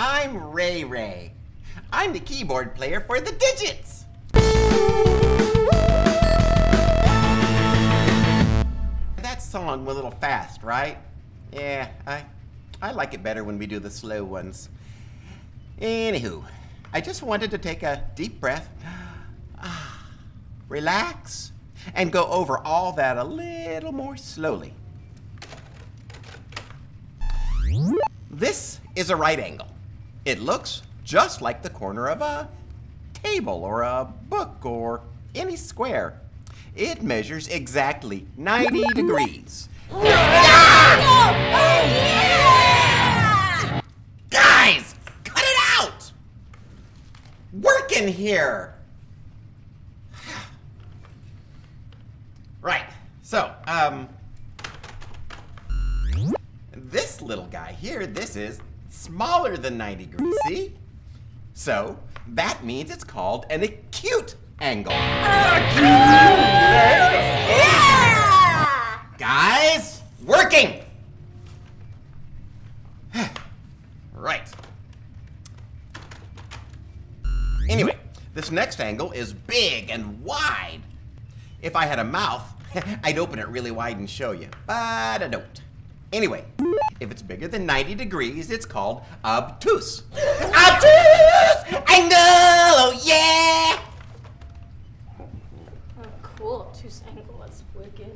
I'm Ray Ray. I'm the keyboard player for The Digits. That song went a little fast, right? Yeah, I like it better when we do the slow ones. Anywho, I just wanted to take a deep breath, relax, and go over all that a little more slowly. This is a right angle. It looks just like the corner of a table or a book or any square. It measures exactly 90 degrees. Yeah! Guys, cut it out! Work in here! Right, so, this little guy here, this is smaller than 90 degrees, see? So, that means it's called an acute angle. Acute angle! Yeah! Guys, working! Right. Anyway, this next angle is big and wide. If I had a mouth, I'd open it really wide and show you, but I don't. Anyway, if it's bigger than 90 degrees, it's called obtuse. Obtuse angle, oh yeah! A cool obtuse angle, that's wicked.